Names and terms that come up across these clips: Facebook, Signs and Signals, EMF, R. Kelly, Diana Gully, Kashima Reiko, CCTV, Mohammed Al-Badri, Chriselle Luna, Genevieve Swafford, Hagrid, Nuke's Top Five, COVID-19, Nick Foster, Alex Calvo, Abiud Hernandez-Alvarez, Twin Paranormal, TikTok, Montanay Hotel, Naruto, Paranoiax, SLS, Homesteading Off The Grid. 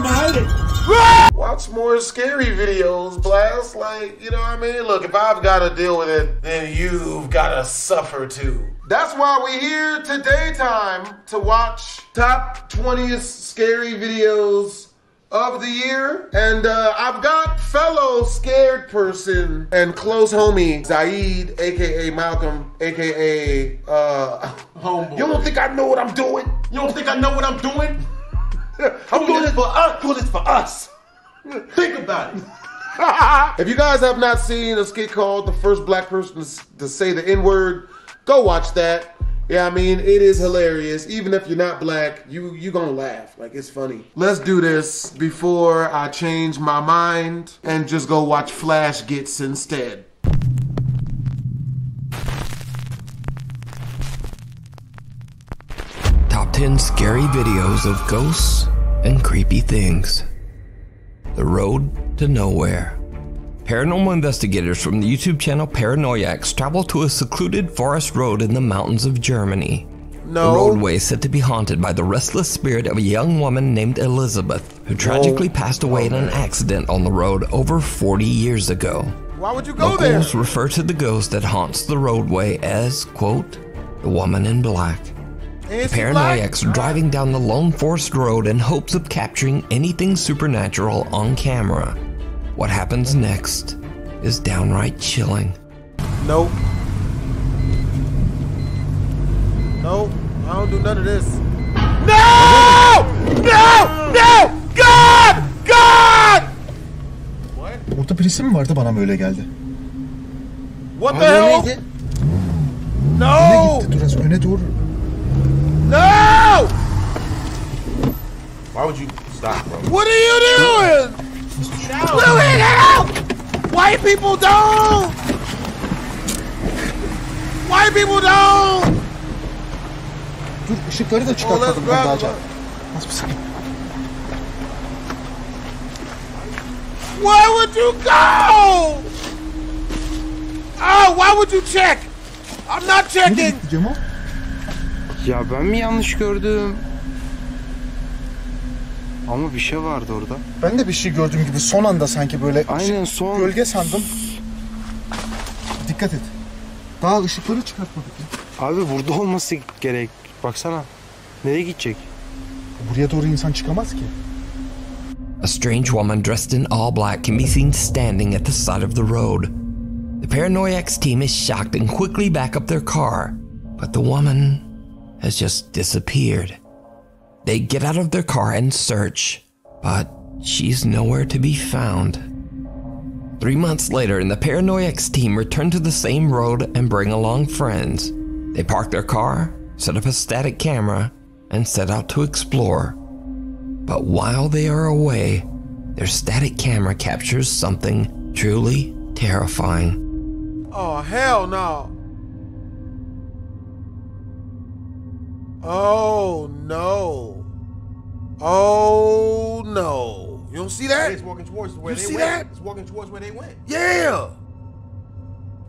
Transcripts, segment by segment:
Damn, I hate it. Watch more scary videos, Blast. Like, you know what I mean? Look, if I've got to deal with it, then you've got to suffer too. That's why we're here today time to watch top 20 scary videos of the year. And I've got fellow scared person and close homie, Zaid, AKA Malcolm, AKA Homeboy. You don't think I know what I'm doing? You don't think I know what I'm doing? I'm doing this for us. Doing this for us. Think about it. If you guys have not seen a skit called The First Black Person to Say the N-Word, go watch that. Yeah, I mean, it is hilarious. Even if you're not black, you gonna laugh. Like, it's funny. Let's do this before I change my mind and just go watch Flash Gits instead. Top 10 scary videos of ghosts and creepy things. The road to nowhere. Paranormal investigators from the YouTube channel Paranoiax travel to a secluded forest road in the mountains of Germany. No. The roadway is said to be haunted by the restless spirit of a young woman named Elizabeth, who tragically passed away in an accident on the road over 40 years ago. Why would you go there? Locals refer to the ghost that haunts the roadway as, quote, the woman in black. The Paranoiacs are driving down the lone forest road in hopes of capturing anything supernatural on camera. What happens next is downright chilling. Nope. Nope. I don't do none of this. No! No! No! God! God! What? Orada birisi mi vardı? Bana mı öyle geldi? What the hell? No! Öne gitti Duras, öne doğru. No! Why would you stop, bro? What are you doing? It out! White people don't! White people don't! Dur, ışıkları da çıkartalım ben daha canım. Nasıl bir saniye? Why would you go? Oh, why would you check? I'm not checking! Ya ben mi yanlış gördüm? Ama bir şey vardı orada. Ben de bir şey gördüğüm gibi son anda sanki böyle aynen, son... gölge sandım. Dikkat et. Daha ışıkları çıkartmadık ya. Abi burada olması gerek. Baksana. Nereye gidecek? Buraya doğru insan çıkamaz ki. A strange woman dressed in all black can be seen standing at the side of the road. The Paranoiacs team is shocked and quickly back up their car. But the woman has just disappeared. They get out of their car and search, but she's nowhere to be found. 3 months later, and the Paranoiacs team return to the same road and bring along friends. They park their car, set up a static camera, and set out to explore. But while they are away, their static camera captures something truly terrifying. Oh, hell no. Oh no! Oh no! You don't see that? It's walking towards where they went. You see that? It's walking towards where they went. Yeah.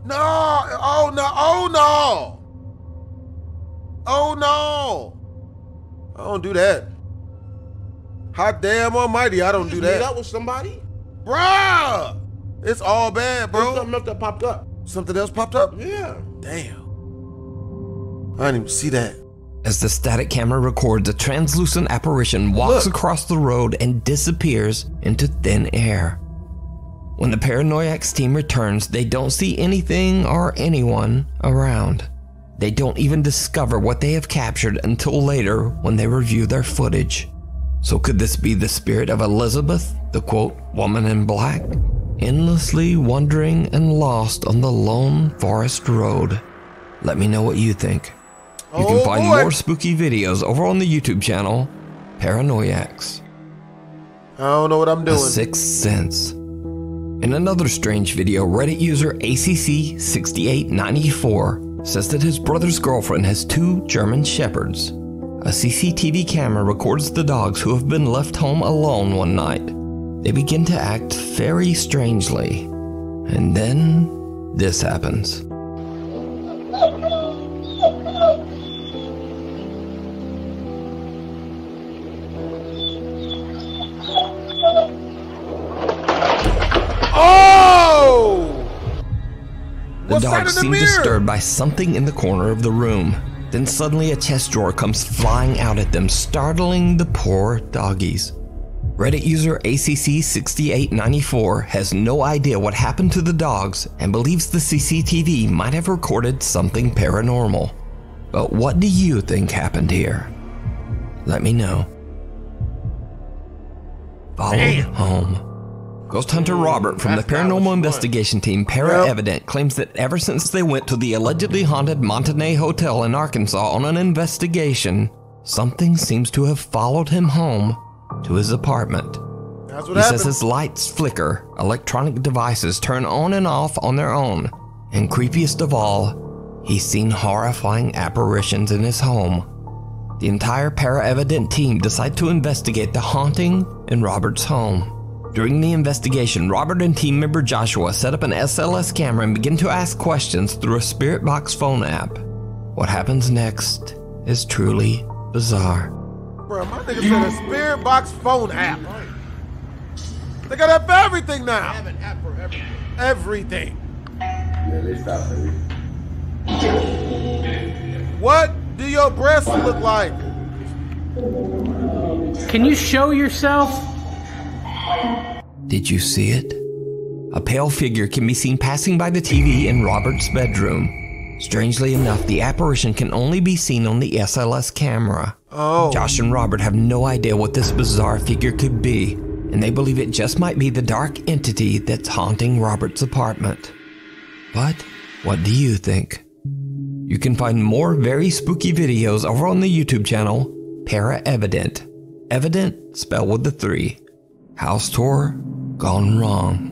No! Oh no! Oh no! Oh no! I don't do that. Hot damn almighty! I don't do that. You meet up with somebody, bruh? It's all bad, bro. There's something else that popped up. Something else popped up? Yeah. Damn. I didn't even see that. As the static camera records, a translucent apparition walks across the road and disappears into thin air. When the Paranoiacs team returns, they don't see anything or anyone around. They don't even discover what they have captured until later when they review their footage. So could this be the spirit of Elizabeth, the quote, woman in black, endlessly wandering and lost on the lone forest road? Let me know what you think. You can find more spooky videos over on the YouTube channel, Paranoiacs. I don't know what I'm doing. The Sixth Sense. In another strange video, Reddit user ACC6894 says that his brother's girlfriend has 2 German shepherds. A CCTV camera records the dogs who have been left home alone one night. They begin to act very strangely. And then this happens. Paranoiax seemed disturbed by something in the corner of the room. Then suddenly a chest drawer comes flying out at them, startling the poor doggies. Reddit user ACC6894 has no idea what happened to the dogs and believes the CCTV might have recorded something paranormal. But what do you think happened here? Let me know. Follow home. Ghost Hunter Robert from the paranormal investigation team Para Evident claims that ever since they went to the allegedly haunted Montanay Hotel in Arkansas on an investigation, something seems to have followed him home to his apartment. He says his lights flicker, electronic devices turn on and off on their own, and creepiest of all, he's seen horrifying apparitions in his home. The entire Para Evident team decide to investigate the haunting in Robert's home. During the investigation, Robert and team member Joshua set up an SLS camera and begin to ask questions through a Spirit Box phone app. What happens next is truly bizarre. Bro, my nigga said a Spirit Box phone app. They got up everything now. I have an app for everything. Yeah, they stopped everything. What do your breasts look like? Can you show yourself? Did you see it? A pale figure can be seen passing by the TV in Robert's bedroom. Strangely enough, the apparition can only be seen on the SLS camera. Josh and Robert have no idea what this bizarre figure could be, and they believe it just might be the dark entity that's haunting Robert's apartment. But what do you think? You can find more very spooky videos over on the YouTube channel Para Evident. Evident spelled with the 3. House tour gone wrong.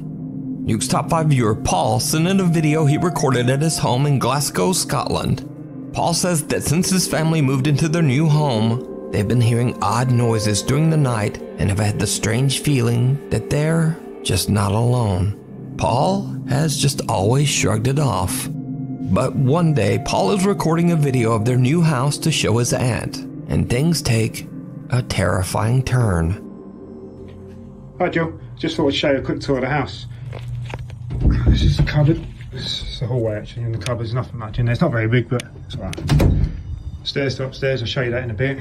Nuke's Top 5 viewer Paul sent in a video he recorded at his home in Glasgow, Scotland. Paul says that since his family moved into their new home, they've been hearing odd noises during the night and have had the strange feeling that they're just not alone. Paul has just always shrugged it off. But one day, Paul is recording a video of their new house to show his aunt, and things take a terrifying turn. Hi Jill, just thought I'd show you a quick tour of the house. This is the cupboard. This is the hallway actually, and the cupboard's nothing much in there. It's not very big, but it's alright. Stairs to upstairs, I'll show you that in a bit.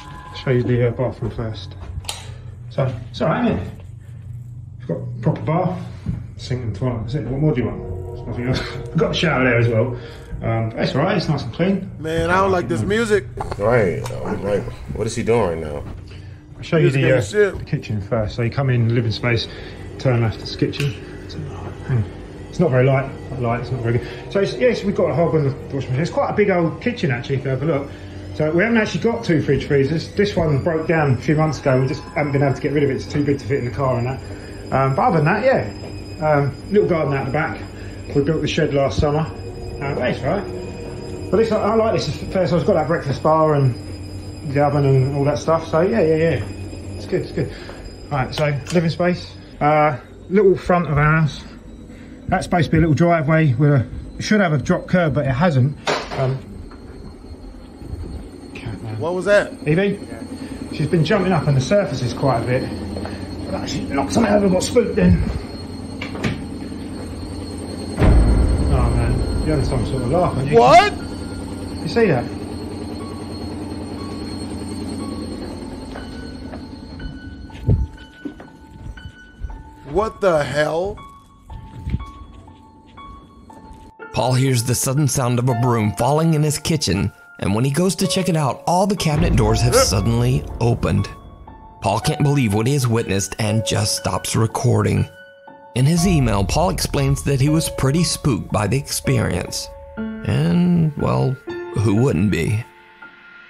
I'll show you the bathroom first. So, it's alright, isn't it? We've got a proper bath, sink and toilet. That's it, what more do you want? There's nothing else. We've got a shower there as well. It's alright, it's nice and clean. Man, I don't like this music. Right, like, what is he doing right now? I'll show you the kitchen first. So you come in, living space, turn left, it's the kitchen. It's not very light, it's not very good. So it's, yes, we've got a hob on the washing machine. It's quite a big old kitchen actually, if you have a look. So we haven't actually got 2 fridge freezers. This one broke down a few months ago. We just haven't been able to get rid of it. It's too big to fit in the car and that. But other than that, yeah. Little garden out the back. We built the shed last summer. That's right. But this, I like this. First, I've got that breakfast bar and the oven and all that stuff, so yeah, it's good, Right, so living space, little front of our house. That's supposed to be a little driveway. It should have a drop curb, but it hasn't. What was that? Evie? Yeah. She's been jumping up on the surfaces quite a bit. But actually knocked something over and got spooked in. Oh man, you're having some sort of laugh, aren't you? What? You see that? What the hell? Paul hears the sudden sound of a broom falling in his kitchen, and when he goes to check it out, all the cabinet doors have suddenly opened. Paul can't believe what he has witnessed and just stops recording. In his email, Paul explains that he was pretty spooked by the experience. And, well, who wouldn't be?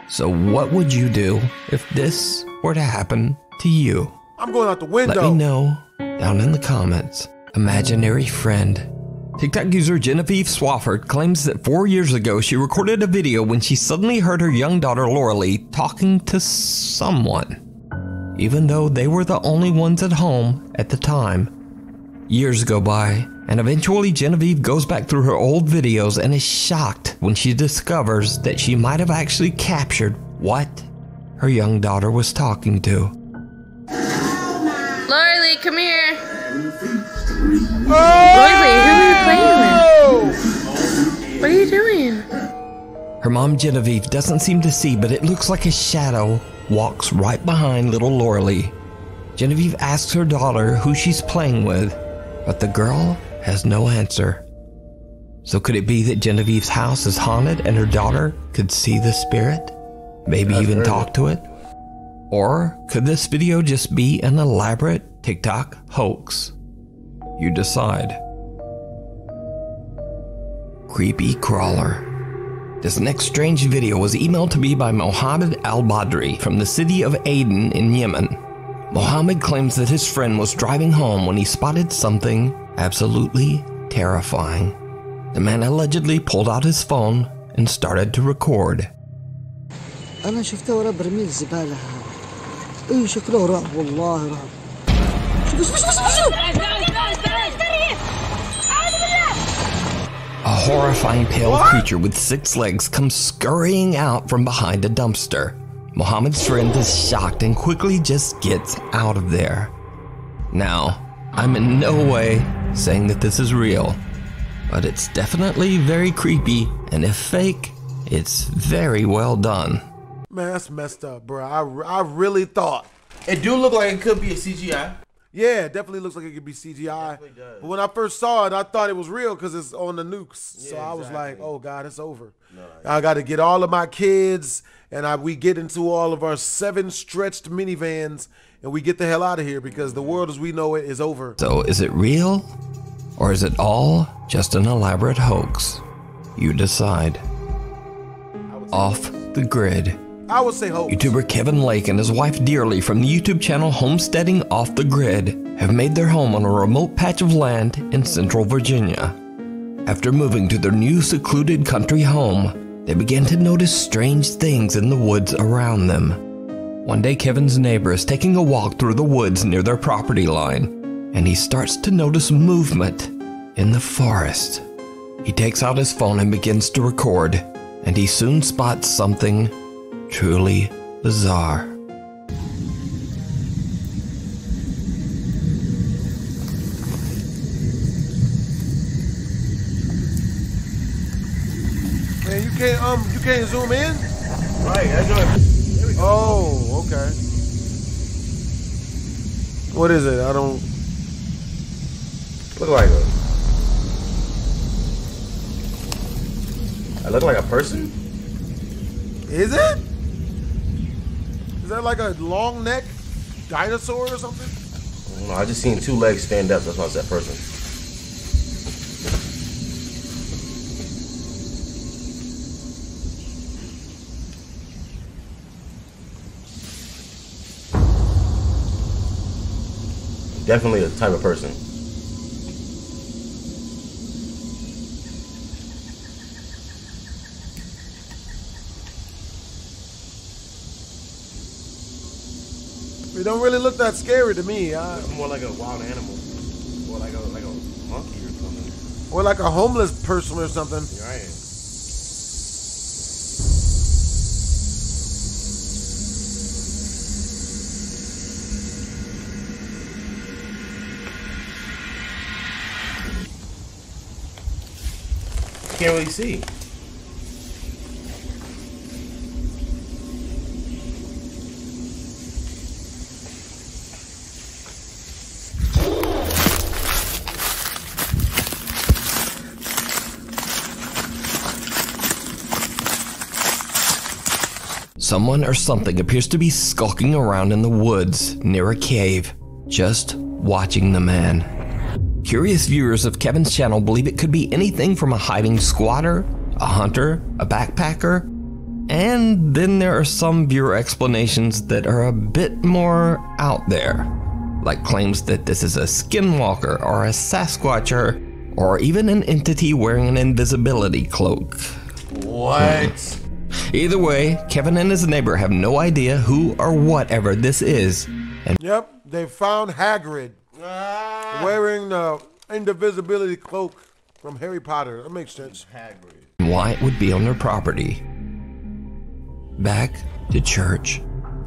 So what would you do if this were to happen to you? I'm going out the window. Let me know down in the comments. Imaginary friend. TikTok user Genevieve Swafford claims that 4 years ago she recorded a video when she suddenly heard her young daughter Laura Lee talking to someone, even though they were the only ones at home at the time. Years go by, and eventually Genevieve goes back through her old videos and is shocked when she discovers that she might have actually captured what her young daughter was talking to. Come here. Oh! Riley, who are you playing with? What are you doing? Her mom Genevieve doesn't seem to see, but it looks like a shadow walks right behind little Lorelei. Genevieve asks her daughter who she's playing with, but the girl has no answer. So could it be that Genevieve's house is haunted and her daughter could see the spirit? Maybe even talk to it? Or could this video just be an elaborate TikTok hoax? You decide. Creepy Crawler. This next strange video was emailed to me by Mohammed Al-Badri from the city of Aden in Yemen. Mohammed claims that his friend was driving home when he spotted something absolutely terrifying. The man allegedly pulled out his phone and started to record. أنا شفتها ورا برميل الزبالة. إيه شكله رعب والله رعب. A horrifying pale creature with six legs comes scurrying out from behind a dumpster. Mohammed's friend is shocked and quickly just gets out of there. Now, I'm in no way saying that this is real, but it's definitely very creepy, and if fake, it's very well done. Man, that's messed up, bro. I really thought. It do look like it could be a CGI. Yeah, it definitely looks like it could be CGI. But when I first saw it, I thought it was real because it's on the nukes. Yeah, so I was like, oh God, it's over. No, I got to get all of my kids, and we get into all of our 7 stretched minivans, and we get the hell out of here because the world as we know it is over. So is it real, or is it all just an elaborate hoax? You decide. Off the Grid. I would say hoax. YouTuber Kevin Lake and his wife Dearly from the YouTube channel Homesteading Off The Grid have made their home on a remote patch of land in central Virginia. After moving to their new secluded country home, they began to notice strange things in the woods around them. One day, Kevin's neighbor is taking a walk through the woods near their property line, and he starts to notice movement in the forest. He takes out his phone and begins to record, and he soon spots something truly bizarre. Man, you can't zoom in? Right, that's right. There we go. Oh, okay. What is it? I don't look like I look like a person? Is it? Is that like a long neck dinosaur or something? I don't know, I just seen 2 legs stand up, that's why I said person. Definitely a type of person. It don't really look that scary to me. It's more like a wild animal, or like a monkey or something, or like a homeless person or something. Right. Can't really see. Someone or something appears to be skulking around in the woods near a cave, just watching the man. Curious viewers of Kevin's channel believe it could be anything from a hiding squatter, a hunter, a backpacker, and then there are some viewer explanations that are a bit more out there, like claims that this is a skinwalker or a Sasquatcher, or even an entity wearing an invisibility cloak. What? Either way, Kevin and his neighbor have no idea who or whatever this is. And yep, they found Hagrid wearing the invisibility cloak from Harry Potter. That makes sense. Hagrid. Why it would be on their property. Back to church.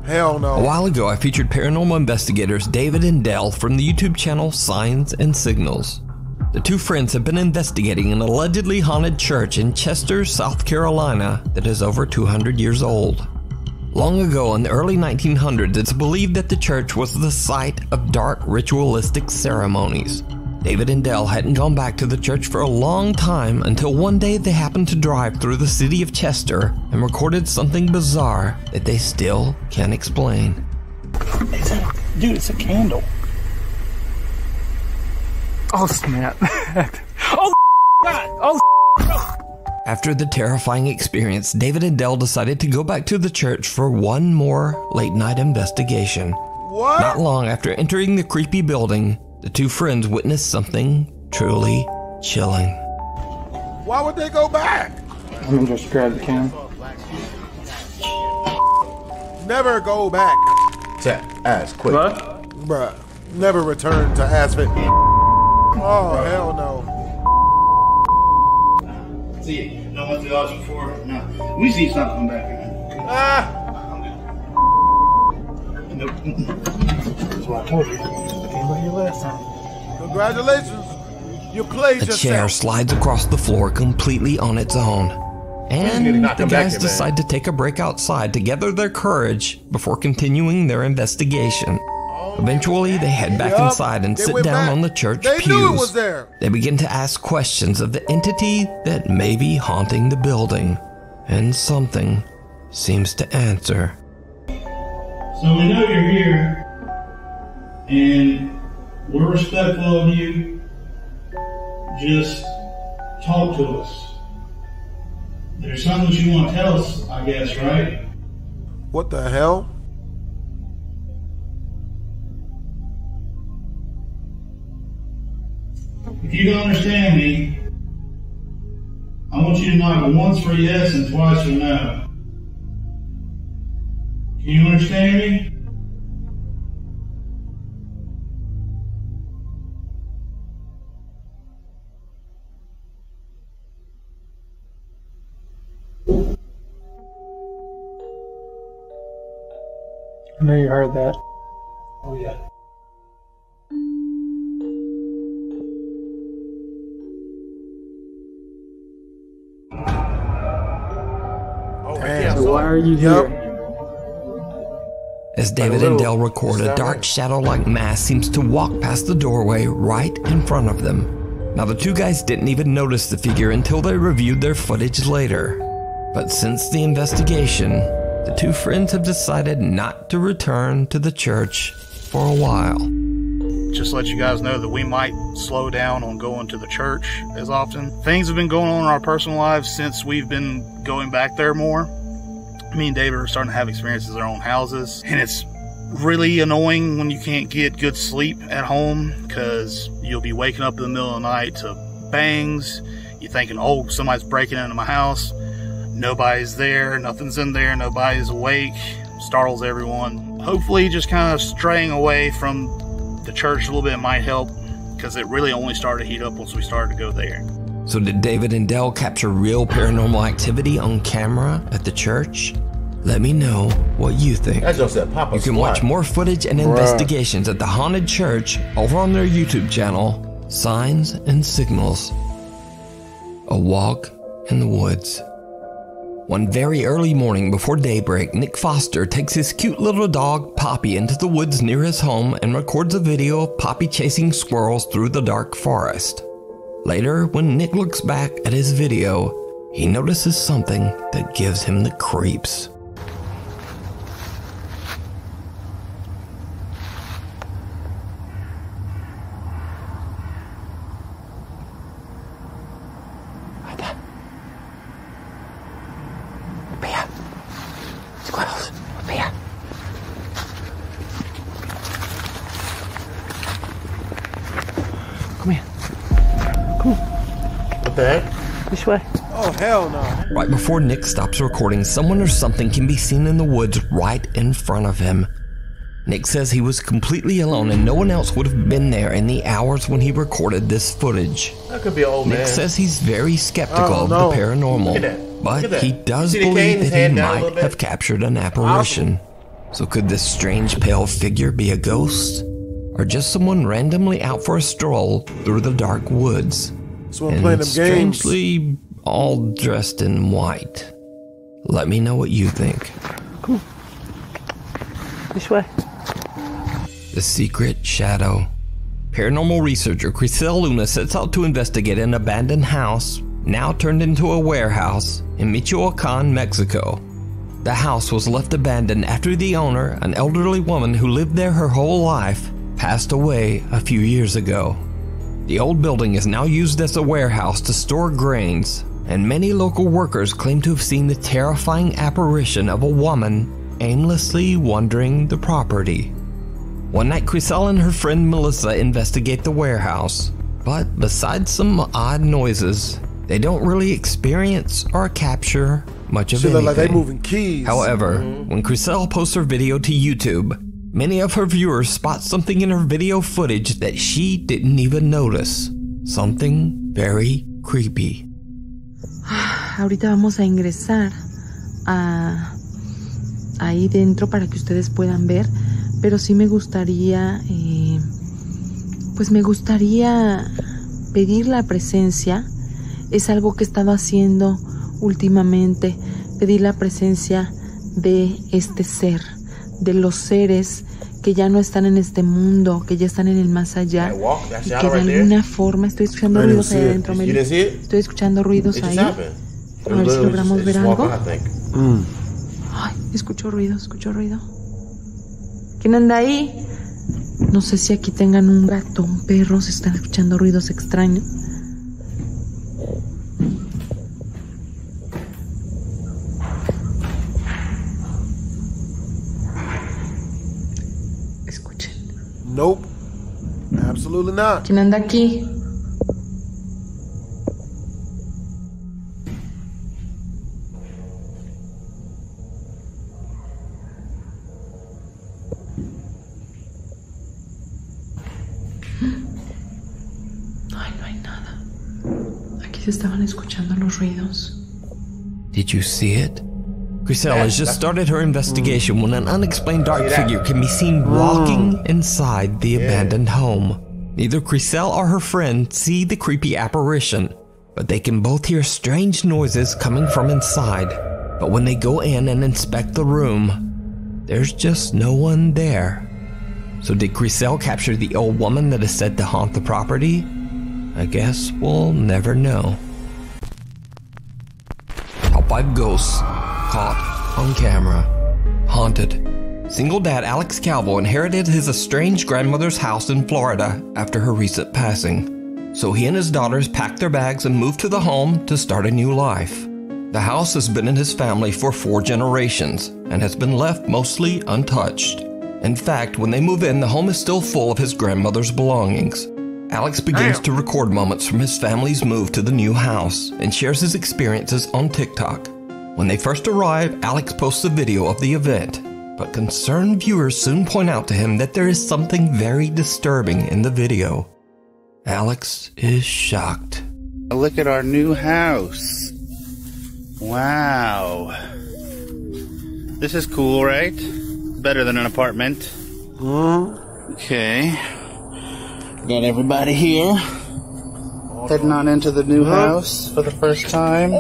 Hell no. A while ago, I featured paranormal investigators David and Dell from the YouTube channel Signs and Signals. The two friends have been investigating an allegedly haunted church in Chester, South Carolina that is over 200 years old. Long ago in the early 1900s, it's believed that the church was the site of dark ritualistic ceremonies. David and Dell hadn't gone back to the church for a long time until one day they happened to drive through the city of Chester and recorded something bizarre that they still can't explain. Dude, it's a candle. Oh snap. Oh God. Oh. After the terrifying experience, David and Dell decided to go back to the church for one more late-night investigation. What? Not long after entering the creepy building, the two friends witnessed something truly chilling. Why would they go back? Let me just grab the can. Never go back to ass quick. What? Bruh, never return to ass fit. Oh, hell no. See it. No one's lost before. No. We see something back here. Nope. That's what I told you. Came by here last time. Congratulations. You played yourself. A chair slides across the floor completely on its own. And the guys decide to take a break outside to gather their courage before continuing their investigation. Eventually, they head back inside and sit down on the church pews. They knew it was there. They begin to ask questions of the entity that may be haunting the building, and something seems to answer. So we know you're here, and we're respectful of you. Just talk to us. There's something that you want to tell us, I guess, right? What the hell? If you don't understand me, I want you to knock once for yes and twice for no. Can you understand me? I know you heard that. Oh yeah. Why are you here? As David and Dell record, a dark shadow-like mass seems to walk past the doorway right in front of them. Now the two guys didn't even notice the figure until they reviewed their footage later. But since the investigation, the two friends have decided not to return to the church for a while. Just to let you guys know that we might slow down on going to the church as often. Things have been going on in our personal lives since we've been going back there more. Me and David are starting to have experiences in our own houses, and it's really annoying when you can't get good sleep at home because you'll be waking up in the middle of the night to bangs. You're thinking, oh, somebody's breaking into my house. Nobody's there, nothing's in there, nobody's awake. Startles everyone. Hopefully just kind of straying away from the church a little bit might help, because it really only started to heat up once we started to go there. So did David and Dell capture real paranormal activity on camera at the church? Let me know what you think. That's just that Papa. You can watch more footage and investigations at the haunted church over on their YouTube channel, Signs and Signals. A walk in the woods. One very early morning before daybreak, Nick Foster takes his cute little dog Poppy into the woods near his home and records a video of Poppy chasing squirrels through the dark forest. Later, when Nick looks back at his video, he notices something that gives him the creeps. Oh, hell no. Right before Nick stops recording, someone or something can be seen in the woods right in front of him. Nick says he was completely alone and no one else would have been there in the hours when he recorded this footage. That could be old Nick man. Says he's very skeptical of the paranormal, but he does believe that he might have captured an apparition. So could this strange pale figure be a ghost? or just someone randomly out for a stroll through the dark woods. Someone playing them strangely games. All dressed in white. Let me know what you think. Cool. This way. The Secret Shadow. Paranormal researcher Chriselle Luna sets out to investigate an abandoned house, now turned into a warehouse, in Michoacan, Mexico. The house was left abandoned after the owner, an elderly woman who lived there her whole life, passed away a few years ago. The old building is now used as a warehouse to store grains, and many local workers claim to have seen the terrifying apparition of a woman aimlessly wandering the property. One night, Chriselle and her friend Melissa investigate the warehouse, but besides some odd noises, they don't really experience or capture much of anything. Like they moving keys. However, when Chriselle posts her video to YouTube, many of her viewers spot something in her video footage that she didn't even notice. Something very creepy. Ahorita vamos a ingresar ahí dentro para que ustedes puedan ver, pero sí me gustaría, pues me gustaría pedir la presencia. Es algo que he estado haciendo últimamente, pedir la presencia de este ser. De los seres que ya no están en este mundo, que ya están en el más allá, y que de alguna forma estoy escuchando ruidos ahí adentro. Estoy escuchando ruidos ahí. A ver si logramos ver algo. Ay, escucho ruido. ¿Quién anda ahí? No sé si aquí tengan un gato, un perro, se están escuchando ruidos extraños. Nope. Absolutely not. ¿Quién anda aquí? Ay, no hay nada. Aquí se estaban escuchando los ruidos. Did you see it? Chriselle has just started her investigation when an unexplained dark figure can be seen walking inside the abandoned home. Neither Chriselle or her friend see the creepy apparition, but they can both hear strange noises coming from inside. But when they go in and inspect the room, there's just no one there. So did Chriselle capture the old woman that is said to haunt the property? I guess we'll never know. Top 5 Ghosts Caught on Camera. Haunted. Single dad Alex Calvo inherited his estranged grandmother's house in Florida after her recent passing. So he and his daughters packed their bags and moved to the home to start a new life. The house has been in his family for 4 generations and has been left mostly untouched. In fact, when they move in, the home is still full of his grandmother's belongings. Alex begins to record moments from his family's move to the new house and shares his experiences on TikTok. When they first arrive, Alex posts a video of the event, but concerned viewers soon point out to him that there is something very disturbing in the video. Alex is shocked. Look at our new house. Wow. This is cool, right? Better than an apartment. Okay. Got everybody here. Heading on into the new house for the first time.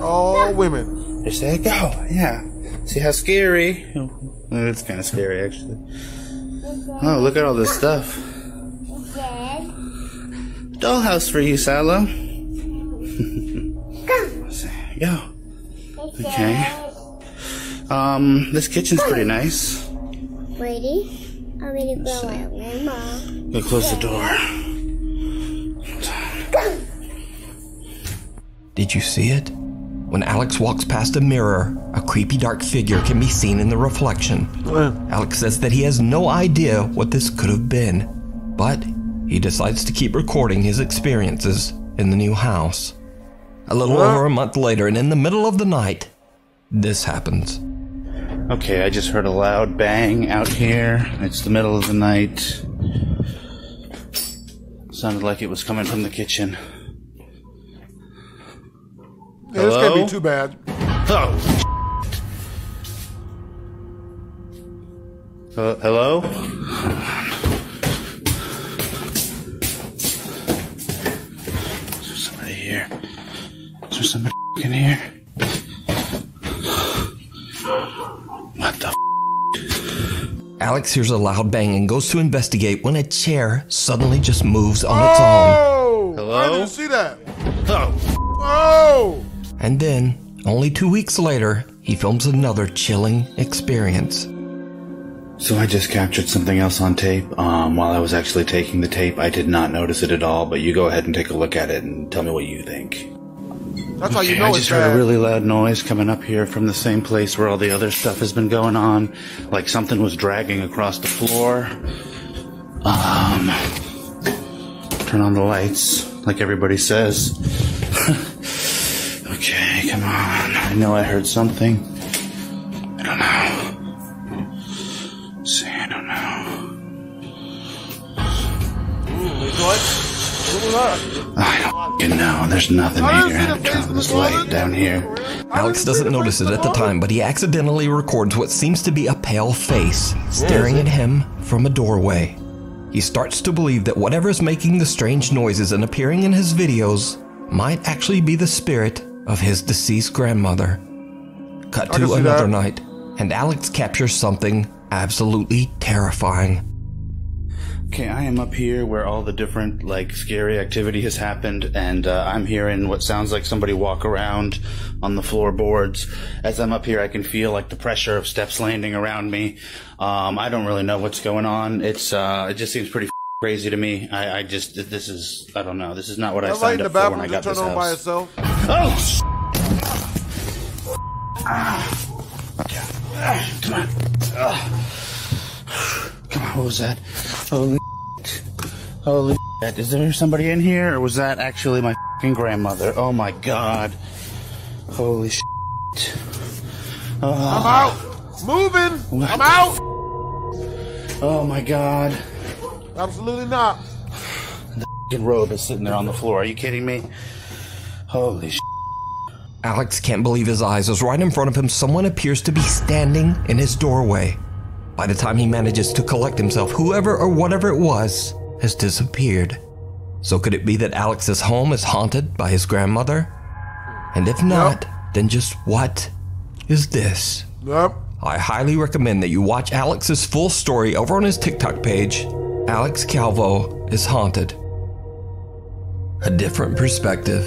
All women. They say go, yeah. See how scary? It's kind of scary, actually. Oh, look at all this stuff. Dollhouse for you, Salo. Go. Okay. This kitchen's pretty nice. Ready? I'm ready to go out, Mama. Go close the door. Did you see it? When Alex walks past a mirror, a creepy dark figure can be seen in the reflection. Alex says that he has no idea what this could have been, but he decides to keep recording his experiences in the new house. A little over a month later, and in the middle of the night, this happens. Okay, I just heard a loud bang out here. It's the middle of the night. Sounded like it was coming from the kitchen. Yeah, this can't be too bad. Oh, hello? There's somebody in here. What the f***? Alex hears a loud bang and goes to investigate when a chair suddenly just moves on its own. Hello? I didn't see that. Oh. Oh! And then, only 2 weeks later, he films another chilling experience. So I just captured something else on tape. While I was actually taking the tape, I did not notice it at all, but you go ahead and take a look at it and tell me what you think. That's how you know it's bad. I just heard a really loud noise coming up here from the same place where all the other stuff has been going on, like something was dragging across the floor. Turn on the lights, like everybody says. Okay, come on. I know I heard something. I don't know. I don't know. There's nothing in here. Turn on this light down here. Alex doesn't notice it at the time, but he accidentally records what seems to be a pale face staring at him from a doorway. He starts to believe that whatever is making the strange noises and appearing in his videos might actually be the spirit of his deceased grandmother. Cut to another night, and Alex captures something absolutely terrifying. Okay, I am up here where all the different, like, scary activity has happened, and I'm hearing what sounds like somebody walk around on the floorboards. As I'm up here, I can feel, like, the pressure of steps landing around me. I don't really know what's going on. It's, it just seems pretty crazy to me. I just, this is, I don't know. This is not what I signed up for when I got this house. Oh, s***! Come on. Come on, what was that? Holy shit. Holy shit. Is there somebody in here, or was that actually my fucking grandmother? Oh my god. Holy shit. I'm out. Moving. I'm out. Oh my god. Absolutely not. The fucking robe is sitting there on the floor. Are you kidding me? Holy shit. Alex can't believe his eyes as right in front of him someone appears to be standing in his doorway. By the time he manages to collect himself, whoever or whatever it was has disappeared. So could it be that Alex's home is haunted by his grandmother? And if not, then just what is this? I highly recommend that you watch Alex's full story over on his TikTok page, Alex Calvo Is Haunted. A Different Perspective.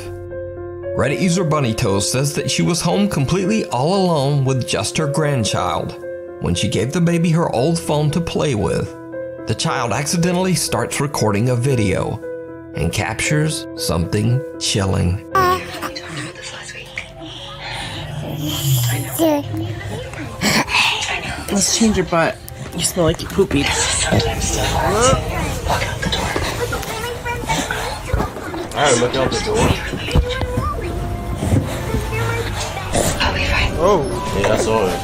Reddit user Bunny Toes says that she was home completely all alone with just her grandchild. When she gave the baby her old phone to play with, the child accidentally starts recording a video and captures something chilling. Let's change your butt. You smell like you poopied. Look out the door. Alright, look out the door. Oh, yeah, I saw it.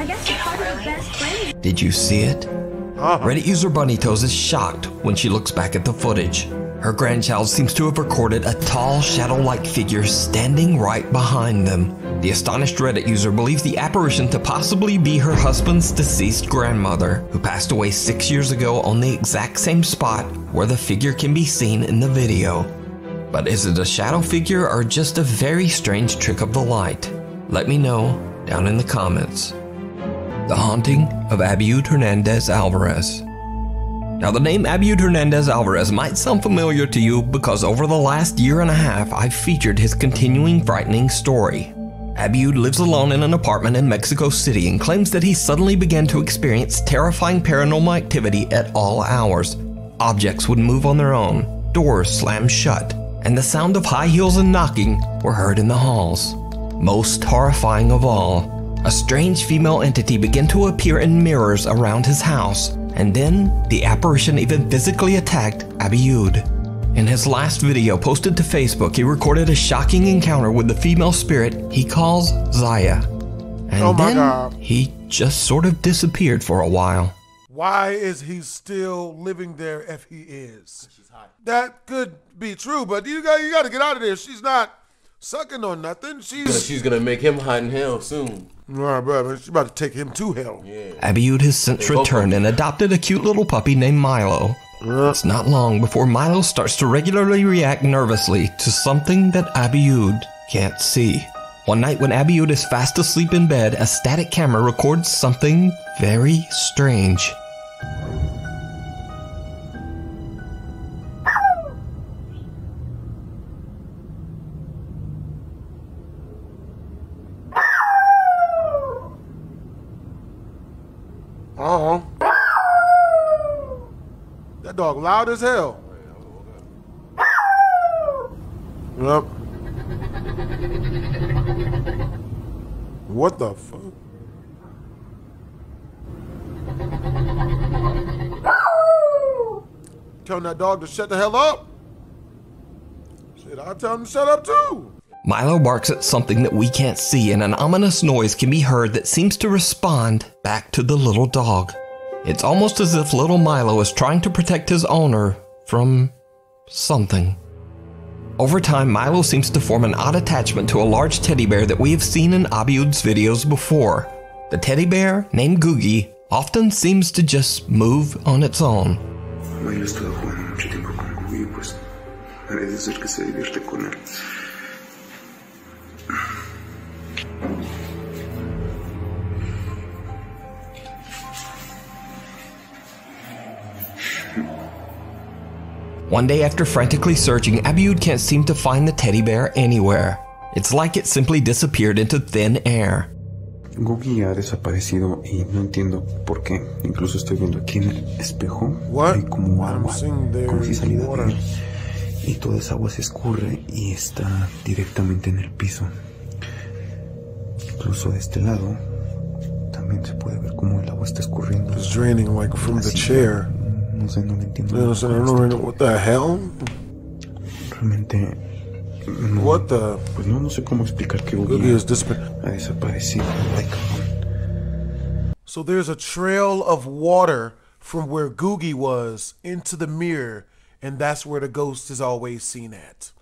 I guess the best way. Did you see it? Reddit user Bunny Toes is shocked when she looks back at the footage. Her grandchild seems to have recorded a tall, shadow-like figure standing right behind them. The astonished Reddit user believes the apparition to possibly be her husband's deceased grandmother, who passed away 6 years ago on the exact same spot where the figure can be seen in the video. But is it a shadow figure or just a very strange trick of the light? Let me know down in the comments. The Haunting of Abiud Hernandez-Alvarez. Now, the name Abiud Hernandez-Alvarez might sound familiar to you because over the last year and a half, I've featured his continuing frightening story. Abiud lives alone in an apartment in Mexico City and claims that he suddenly began to experience terrifying paranormal activity at all hours. Objects would move on their own, doors slammed shut, and the sound of high heels and knocking were heard in the halls. Most horrifying of all, a strange female entity began to appear in mirrors around his house, and then the apparition even physically attacked Abiud. In his last video posted to Facebook, he recorded a shocking encounter with the female spirit he calls Zaya. And then he just sort of disappeared for a while. Why is he still living there if he is? That could be true, but you gotta get out of there. She's not sucking on nothing. She's gonna make him hot in hell soon. Nah, bro, she's about to take him to hell. Yeah. Abiud has since returned and adopted a cute little puppy named Milo. It's not long before Milo starts to regularly react nervously to something that Abiud can't see. One night when Abiud is fast asleep in bed, a static camera records something very strange. That dog loud as hell. Yep. What the fuck? Telling that dog to shut the hell up? Shit, I'll tell him to shut up too. Milo barks at something that we can't see, and an ominous noise can be heard that seems to respond back to the little dog. It's almost as if little Milo is trying to protect his owner from something. Over time, Milo seems to form an odd attachment to a large teddy bear that we have seen in Abiud's videos before. The teddy bear, named Googie, often seems to just move on its own. One day after frantically searching, Abiud can't seem to find the teddy bear anywhere. It's like it simply disappeared into thin air. Googie ha desaparecido y no entiendo por qué. Incluso estoy viendo aquí en el espejo. Hay como agua, como si saliera de él. Y toda esa agua se escurre y está directamente en el piso. Incluso de este lado también se puede ver como el agua está escurriendo. It's draining like from the chair. No sé, no entiendo. What the hell? Realmente no, what the? Pues no sé cómo explicar que Googie ha desaparecido. So there's a trail of water from where Googie was into the mirror, and that's where the ghost is always seen at.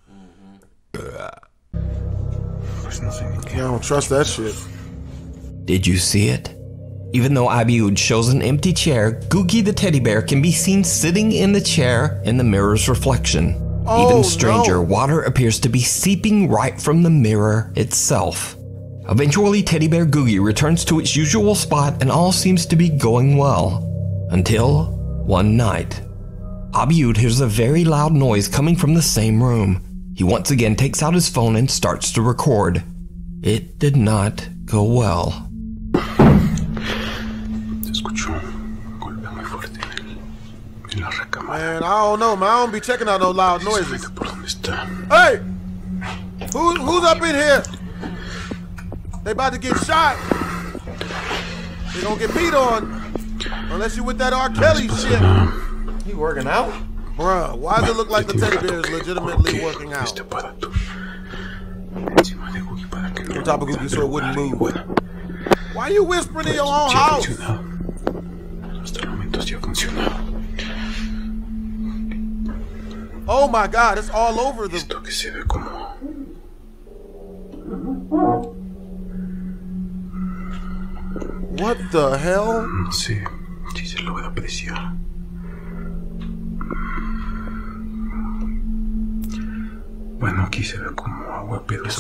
Pues no sé ni qué. I don't trust that shit. Did you see it? Even though Abiud shows an empty chair, Googie the teddy bear can be seen sitting in the chair in the mirror's reflection. Oh, even stranger, water appears to be seeping right from the mirror itself. Eventually, teddy bear Googie returns to its usual spot and all seems to be going well. Until one night, Abiud hears a very loud noise coming from the same room. He once again takes out his phone and starts to record. It did not go well. Man, I don't know, man. I don't be checking out no loud noises. Hey! Who's up in here? They about to get shot. They gonna get beat on. Unless you with that R. Kelly shit. You working out? Bruh, why does it look like the teddy bear is legitimately working out? On top of Googie so it wouldn't move. Why are you whispering in your own house? Oh my God, it's all over the... What the hell? It's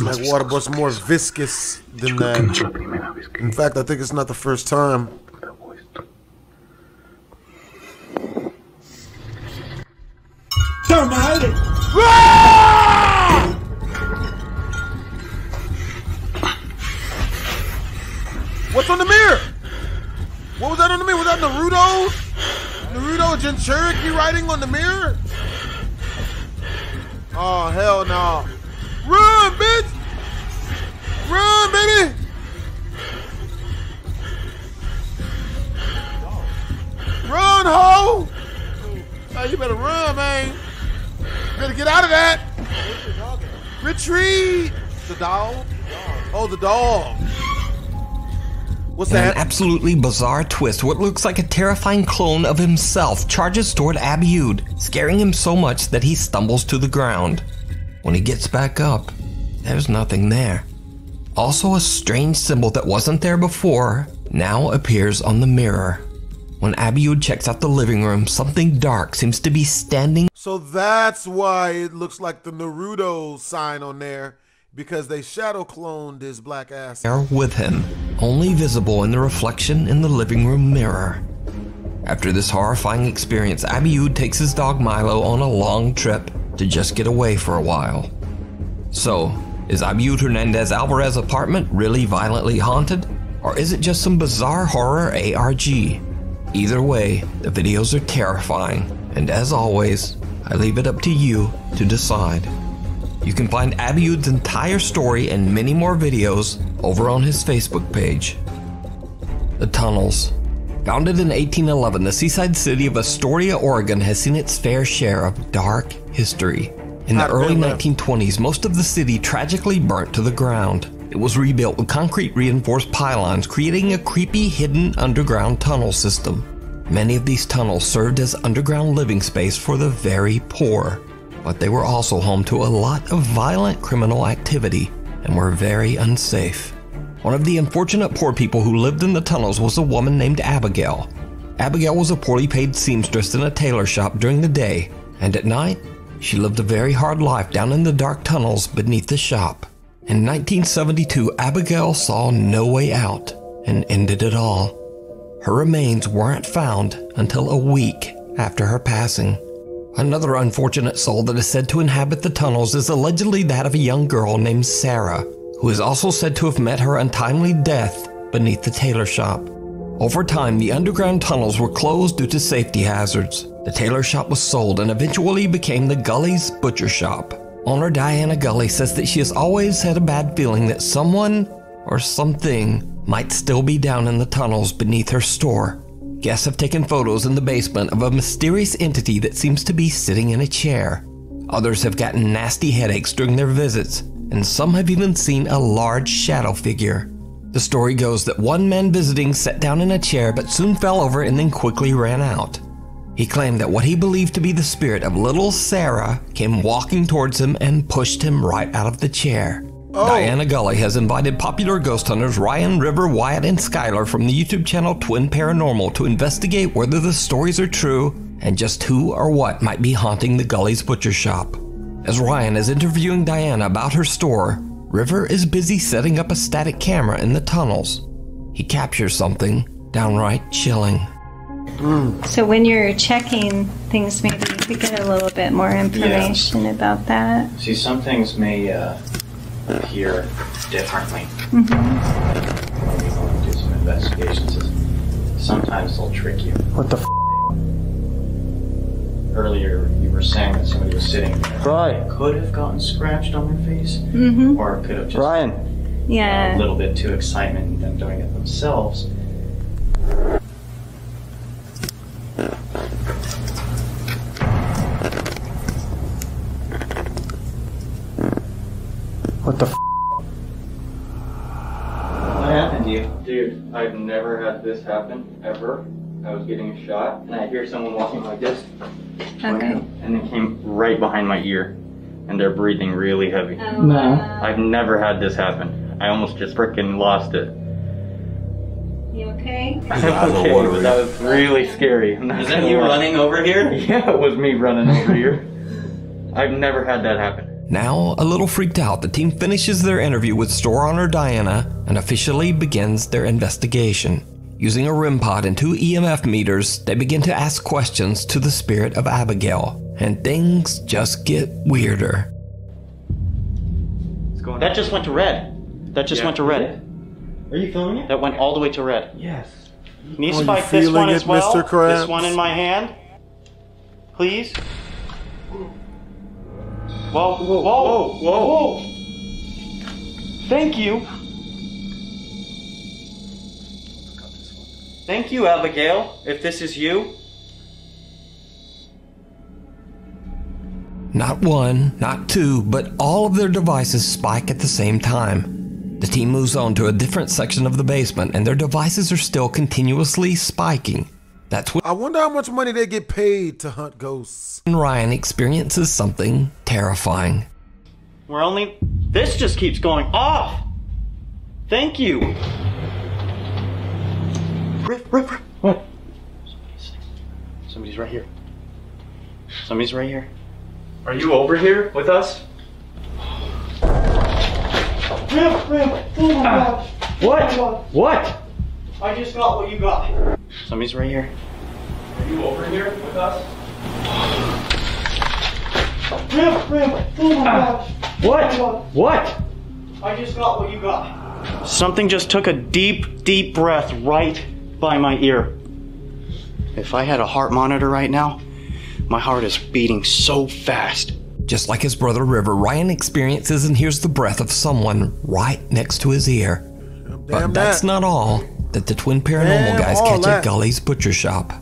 like water, but it's more viscous than that. In fact, I think it's not the first time. What's on the mirror? What was that on the mirror? Was that Naruto? Naruto Jinchuriki writing on the mirror? Oh, hell no. Run, bitch! Run, baby! Run, ho! Oh, you better run, man. Better get out of that. Retreat. The dog. Oh, the dog. What's that? An absolutely bizarre twist, what looks like a terrifying clone of himself charges toward Abiud, scaring him so much that he stumbles to the ground. When he gets back up, there's nothing there. Also, a strange symbol that wasn't there before now appears on the mirror. When Abiud checks out the living room, something dark seems to be standing. So that's why it looks like the Naruto sign on there. because they shadow cloned his black ass with him, only visible in the reflection in the living room mirror. After this horrifying experience, Abiud takes his dog Milo on a long trip to just get away for a while. So, is Abiud Hernandez Alvarez's apartment really violently haunted, or is it just some bizarre horror ARG? Either way, the videos are terrifying, and as always, I leave it up to you to decide. You can find Abiud's entire story and many more videos over on his Facebook page. The Tunnels. Founded in 1811, the seaside city of Astoria, Oregon has seen its fair share of dark history. In the early 1920s, most of the city tragically burnt to the ground. It was rebuilt with concrete reinforced pylons, creating a creepy hidden underground tunnel system. Many of these tunnels served as underground living space for the very poor, but they were also home to a lot of violent criminal activity and were very unsafe. One of the unfortunate poor people who lived in the tunnels was a woman named Abigail. Abigail was a poorly paid seamstress in a tailor shop during the day, and at night, she lived a very hard life down in the dark tunnels beneath the shop. In 1972, Abigail saw no way out and ended it all. Her remains weren't found until a week after her passing. Another unfortunate soul that is said to inhabit the tunnels is allegedly that of a young girl named Sarah, who is also said to have met her untimely death beneath the tailor shop. Over time, the underground tunnels were closed due to safety hazards. The tailor shop was sold and eventually became the Gully's Butcher Shop. Owner Diana Gully says that she has always had a bad feeling that someone or something might still be down in the tunnels beneath her store. Guests have taken photos in the basement of a mysterious entity that seems to be sitting in a chair. Others have gotten nasty headaches during their visits, and some have even seen a large shadow figure. The story goes that one man visiting sat down in a chair but soon fell over and then quickly ran out. He claimed that what he believed to be the spirit of little Sarah came walking towards him and pushed him right out of the chair. Oh. Diana Gully has invited popular ghost hunters Ryan, River, Wyatt, and Skylar from the YouTube channel Twin Paranormal to investigate whether the stories are true and just who or what might be haunting the Gully's Butcher Shop. As Ryan is interviewing Diana about her store, River is busy setting up a static camera in the tunnels. He captures something downright chilling. So when you're checking things, maybe you could get a little bit more information about that. See, some things may appear differently. Mm-hmm. When we go and do some investigations, sometimes they'll trick you. What the f***? Earlier you were saying that somebody was sitting there. Right. Could have gotten scratched on their face, mm-hmm. or could have just a little bit too excitement and them doing it themselves. What the f***? What happened to you? Dude, I've never had this happen, ever. I was getting a shot, and I hear someone walking like this. Okay. And it came right behind my ear, and they're breathing really heavy. No. I've never had this happen. I almost just freaking lost it. You okay? I'm okay, but that was really scary. Was that you running over here? Yeah, it was me running over here. I've never had that happen. Now, a little freaked out, the team finishes their interview with store owner Diana and officially begins their investigation. Using a REM pod and 2 EMF meters, they begin to ask questions to the spirit of Abigail, and things just get weirder. What's going on? That just went to red. That just went to red. Are you feeling it? That went all the way to red. Yes. Can you spike this one as well? Mr. Krabs? This one in my hand, please. Whoa, whoa, whoa, whoa, whoa. Thank you. Thank you, Abigail, if this is you. Not one, not two, but all of their devices spike at the same time. The team moves on to a different section of the basement, and their devices are still continuously spiking. That's when I wonder how much money they get paid to hunt ghosts. And Ryan experiences something terrifying. We're only... This just keeps going off! Thank you! Riff, riff, riff. What? Somebody's right here. Somebody's right here. Are you over here with us? What? I just got what you got. Somebody's right here. Are you over here with us? What? I just got what you got. Something just took a deep, deep breath right by my ear. If I had a heart monitor right now, my heart is beating so fast. Just like his brother River, Ryan experiences and hears the breath of someone right next to his ear. But that's not all that the Twin Paranormal guys catch at Gully's Butcher Shop.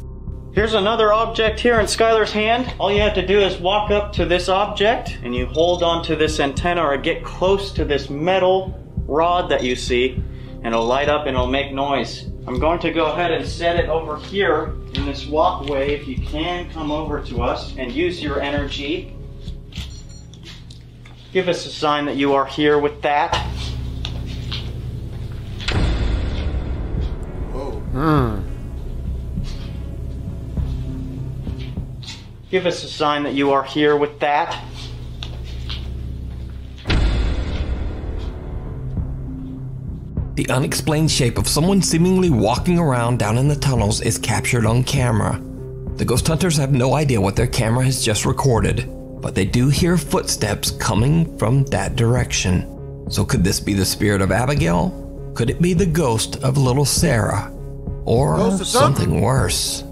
Here's another object here in Skylar's hand. All you have to do is walk up to this object and you hold onto this antenna or get close to this metal rod that you see, and it'll light up and it'll make noise. I'm going to go ahead and set it over here in this walkway. If you can come over to us and use your energy, give us a sign that you are here with that. Give us a sign that you are here with that. The unexplained shape of someone seemingly walking around down in the tunnels is captured on camera. The ghost hunters have no idea what their camera has just recorded, but they do hear footsteps coming from that direction. So could this be the spirit of Abigail? Could it be the ghost of little Sarah? Or something worse?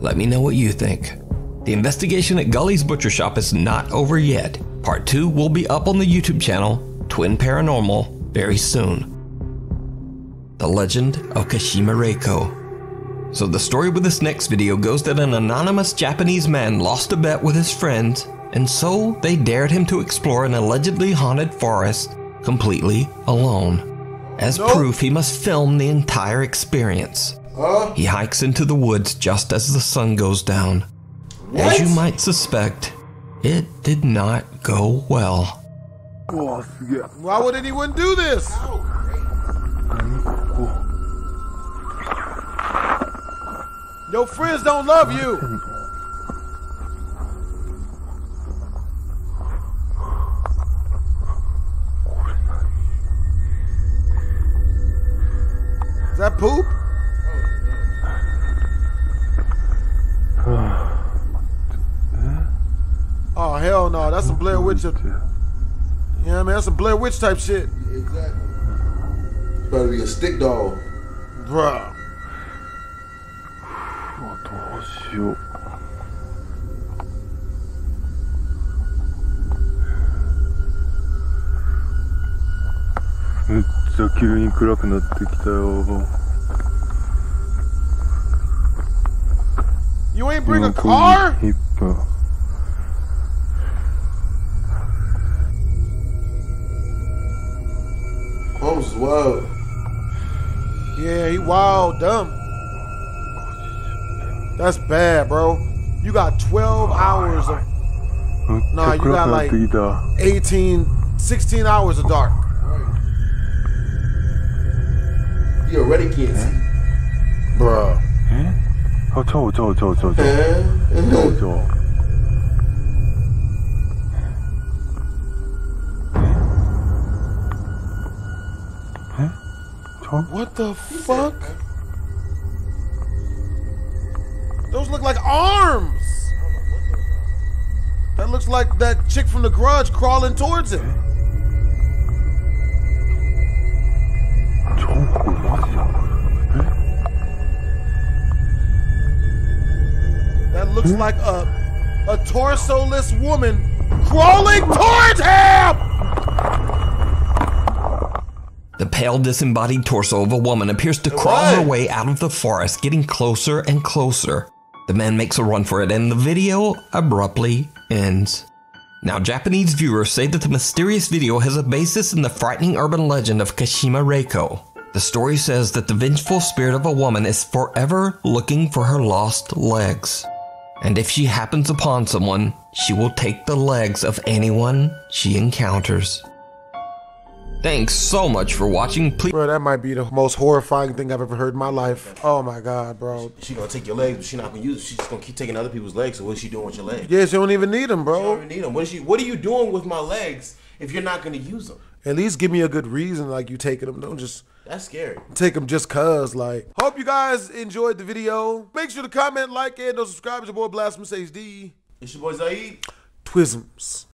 Let me know what you think. The investigation at Gully's Butcher Shop is not over yet. Part 2 will be up on the YouTube channel, Twin Paranormal, very soon. The Legend of Kashima Reiko. So the story with this next video goes that an anonymous Japanese man lost a bet with his friends, and so they dared him to explore an allegedly haunted forest completely alone. As proof, he must film the entire experience. He hikes into the woods just as the sun goes down. As you might suspect, it did not go well. Why would anyone do this? Your friends don't love you. Is that poop? Oh, hell no, that's some Blair Witch. You know what I mean? That's some Blair Witch type shit. Yeah, exactly. You better be a stick dog. Bruh. You ain't bring a car? Close, wild. Yeah, he wild, dumb. That's bad, bro. You got 12 hours of... Nah, you got like 18, 16 hours of dark. You already can't see. Bruh. What the fuck? Those look like arms! That looks like that chick from The Grudge crawling towards him. That looks like a torso-less woman crawling towards him! The pale disembodied torso of a woman appears to crawl her way out of the forest, getting closer and closer. The man makes a run for it, and the video abruptly ends. Now, Japanese viewers say that the mysterious video has a basis in the frightening urban legend of Kashima Reiko. The story says that the vengeful spirit of a woman is forever looking for her lost legs. And if she happens upon someone, she will take the legs of anyone she encounters. Thanks so much for watching. Please, bro, that might be the most horrifying thing I've ever heard in my life. Oh my God, bro. She gonna take your legs, but she not gonna use it. She's just gonna keep taking other people's legs. So what's she doing with your legs? Yeah, she don't even need them, bro. She don't even need them. What are you doing with my legs if you're not gonna use them? At least give me a good reason, like you taking them. Don't just... That's scary. Take them just cuz, like. Hope you guys enjoyed the video. Make sure to comment, like, and subscribe. It's your boy Blasphemous HD. It's your boy Zaid. Twisms.